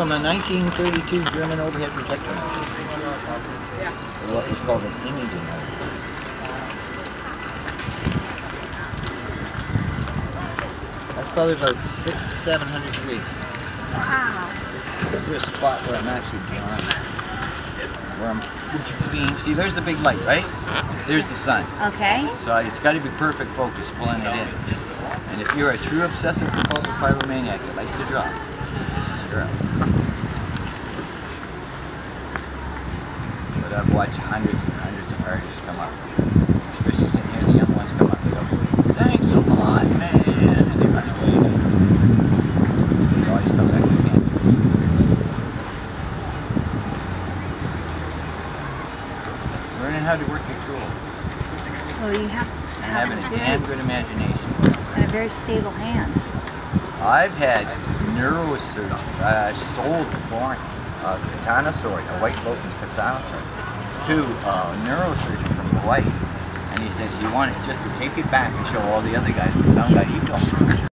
from a 1932 German overhead projector, what is called an imaging light. That's probably about 600 to 700 degrees. Wow. To a spot where I'm actually blind. Where I'm being. See, there's the big light, right? There's the sun. Okay. So it's got to be perfect focus pulling it in. And if you're a true obsessive compulsive pyromaniac that likes to draw, this is your own. But I've watched hundreds and hundreds of artists come up, especially sitting here. The young ones come up. They go, "Thanks a lot, man." How to work your tool. Well, you have to have a damn good imagination. And a very stable hand. I've had neurosurgery. I sold the foreign katana sword, a white locust katana sword, to a neurosurgeon from Hawaii. And he said, you want it just to take it back and show all the other guys, but some guy he filmed.